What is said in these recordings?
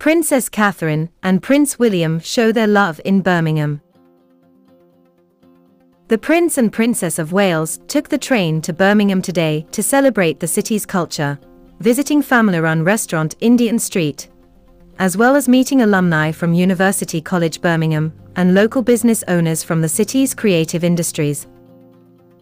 Princess Catherine and Prince William show their love in Birmingham. The Prince and Princess of Wales took the train to Birmingham today to celebrate the city's culture, visiting family-run restaurant Indian Street, as well as meeting alumni from University College Birmingham and local business owners from the city's creative industries.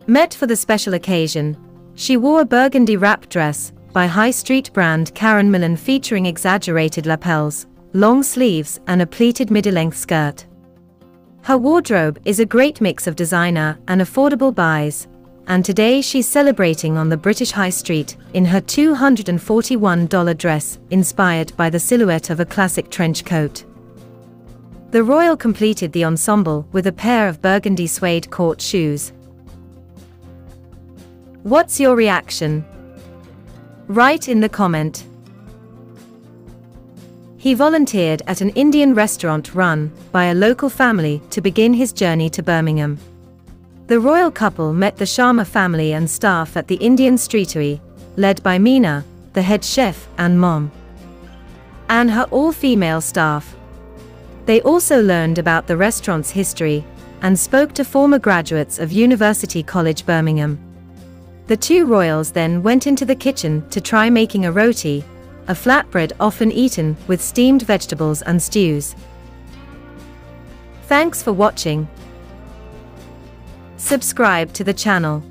Met for the special occasion, she wore a burgundy wrap dress by high street brand Karen Millen featuring exaggerated lapels, long sleeves and a pleated midi-length skirt. Her wardrobe is a great mix of designer and affordable buys, and today she's celebrating on the British High Street in her $241 dress inspired by the silhouette of a classic trench coat. The royal completed the ensemble with a pair of burgundy suede court shoes. What's your reaction? Write in the comment. He volunteered at an Indian restaurant run by a local family to begin his journey to Birmingham. The royal couple met the Sharma family and staff at the Indian Streetery, led by Mina, the head chef and mom, and her all-female staff. They also learned about the restaurant's history and spoke to former graduates of University College Birmingham. The two royals then went into the kitchen to try making a roti, a flatbread often eaten with steamed vegetables and stews. Thanks for watching. Subscribe to the channel.